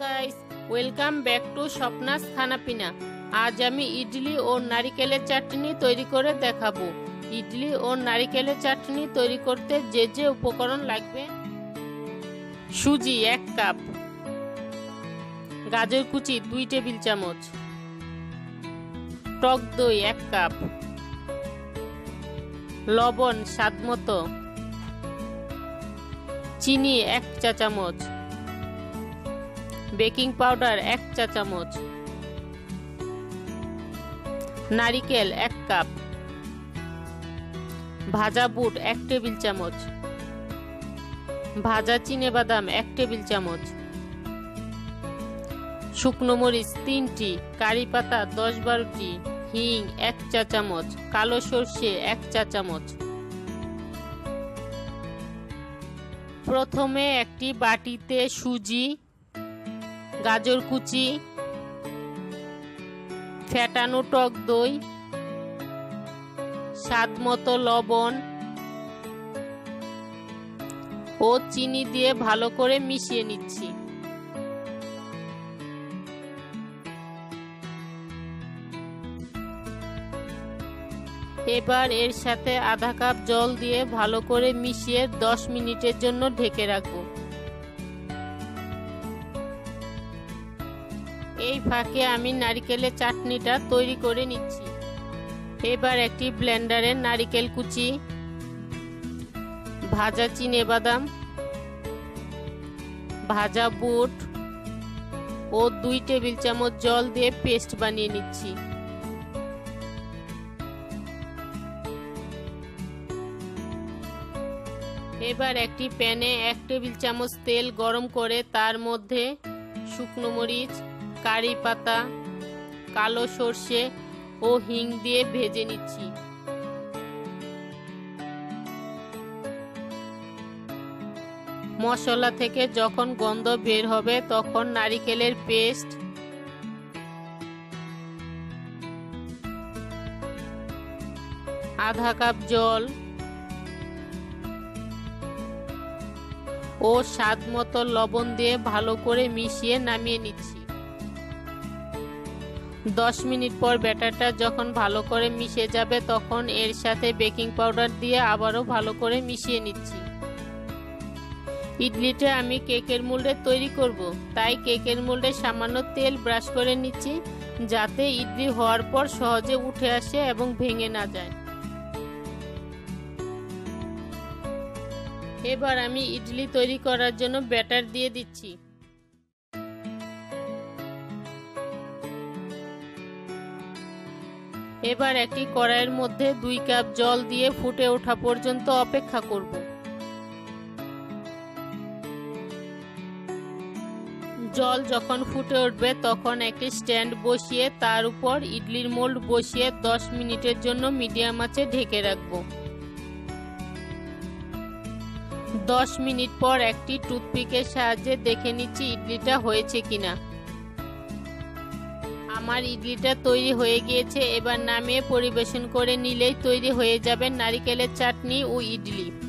Hello guys, welcome back to Swapna's खाना पीना। आज आमी इडली और नारिकेलेर चाटनी तैरी करे देखाबो। इडली और नारिकेलेर चाटनी तैरी करते जे जे उपकरण लागबे। सूजी 1 कप, गाजर कुचि 2 टेबिल चामच, टक दई 1 कप, लवण स्वादमतो, चीनी 1 चा चामच, बेकिंग पाउडर 1 चा चामच, नारिकेल 1 कप, भाजा बुट 1 टेबिल चामच, भाजा चीने बादाम 1 टेबिल चामच, शुकनो मरीच 3टी, कारी पाता 10-12टी, हिंग 1 चा चामच, कालो सर्षे 1 चा चामच। प्रथमे एकटी बाटीते सूजी, गाजर कुचि, फेटानो टक दई, स्वादमतो लवण ओ चीनी दिए भालो करे मिशिए निच्छी। एबार एर साथे आधा कप जल दिए भालो करे मिशिए 10 मिनिटेर जन्नो ढेके राखबो। एई फाके आमी नारिकेलेर चाटनीटा तैरी करे निच्छी। एबार एकटी ब्लेंडारे नारिकेल कुचि, भाजा चीने बादाम, भाजा बुट और 2 टेबिल चामच जल दिए पेस्ट बनिए निच्छी। एबार एकटी पैने 1 टेबिल चामच तेल गरम करे तार मध्य शुकनो मरीच, कारी पाता, कालो सर्षे और हिंग दिए भेजे निच्छी। मशला थेके जखन गंध बेर होबे तखन नारिकेलेर पेस्ट, आधा कप जल और स्वादमतो लवण दिए भालो करे मिशिए नामिए निच्छी। 10 मिनट पर बैटारटा जखन भालो करे मिशे जाबे तखन एर साथे बेकिंग पाउडार दिए आबारो भालो करे मिशिए निच्छी। इडलिटा आमी केकेर मोल्डे तैरी करब, ताई केकेर मोल्डे सामान्य तेल ब्राश करे निच्छी जाते इडली होवार पर सहजे उठे आसे एबं भेंगे ना जाए। एबार आमी इडली तैरी करार जोन्नो बैटार दिए दिच्छी। एबार एकटी कड़ाइएर मध्य 2 कप जल दिए फुटे ओठा पर्यन्त अपेक्षा करब। जल जखन फुटे उठबे तखन एकटी स्टैंड बसिए तार उपर इडलिर मोल्ड बसिए 10 मिनिटेर जोन्नो मीडियाम आँचे ढेके राखब। 10 मिनट पर एकटी टूथपिकेर साहाज्ये देखे निच्छी इडलिटा होयेछे किना। आमार इडलिटा तैरी होये गियेछे। एबार नामिये परिवेशन करे निलेई तैरी होये जाबे नारिकेलेर चाटनी ओ इडली।